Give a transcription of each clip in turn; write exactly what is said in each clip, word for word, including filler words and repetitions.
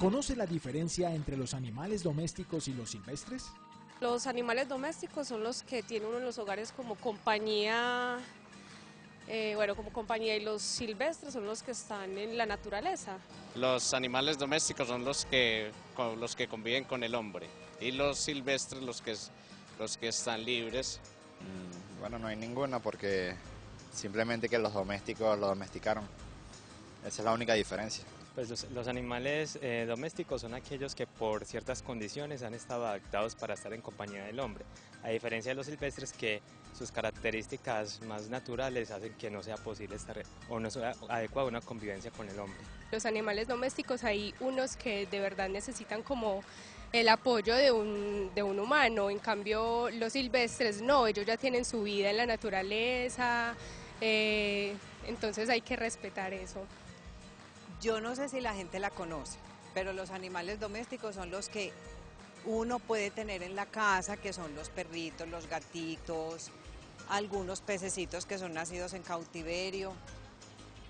¿Conoce la diferencia entre los animales domésticos y los silvestres? Los animales domésticos son los que tiene uno en los hogares como compañía, eh, bueno, como compañía, y los silvestres son los que están en la naturaleza. Los animales domésticos son los que, los que conviven con el hombre, y los silvestres los que, los que están libres. Mm, bueno, no hay ninguna, porque simplemente que los domésticos lo domesticaron. Esa es la única diferencia. Pues los, los animales eh, domésticos son aquellos que por ciertas condiciones han estado adaptados para estar en compañía del hombre, a diferencia de los silvestres, que sus características más naturales hacen que no sea posible estar o no sea adecuada una convivencia con el hombre. Los animales domésticos, hay unos que de verdad necesitan como el apoyo de un, de un humano, en cambio los silvestres no, ellos ya tienen su vida en la naturaleza, eh, entonces hay que respetar eso. Yo no sé si la gente la conoce, pero los animales domésticos son los que uno puede tener en la casa, que son los perritos, los gatitos, algunos pececitos que son nacidos en cautiverio.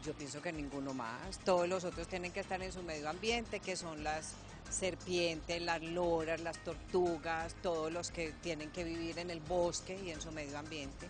Yo pienso que ninguno más. Todos los otros tienen que estar en su medio ambiente, que son las serpientes, las loras, las tortugas, todos los que tienen que vivir en el bosque y en su medio ambiente.